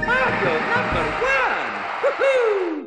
Marco number 1! Woohoo!